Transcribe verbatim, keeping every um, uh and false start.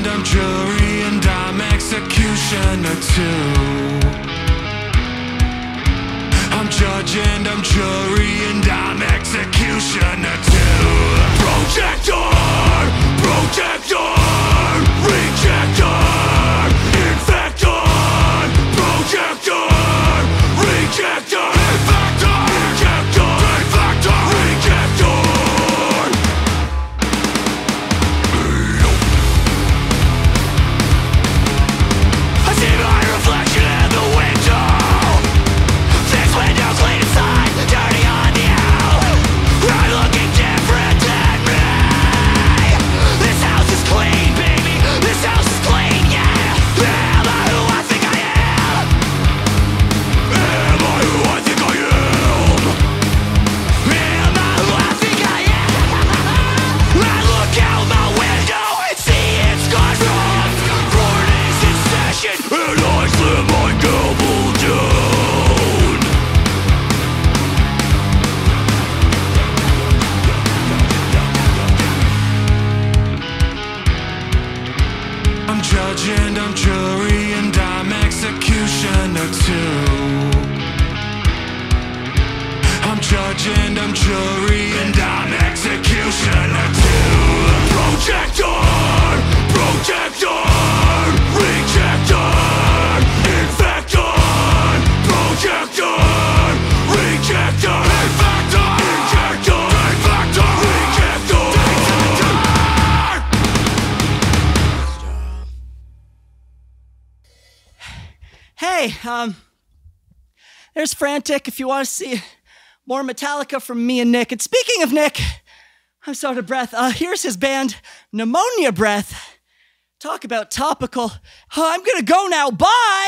and I'm jury and I'm executioner too. I'm judge and I'm jury and I'm executioner too. Projector, projector, rejector, infector, projector, rejector. And I'm jury and I'm executioner too. I'm judge and I'm jury and I'm executioner too. Projector, projector, rejector, infector, projector, rejector, infector, injector, infector, rejector. Hey, um, there's Frantic if you want to see more Metallica from me and Nick. And speaking of Nick, I'm so out of breath. Uh, here's his band, Pneumonia Breath. Talk about topical. Oh, I'm gonna go now, bye!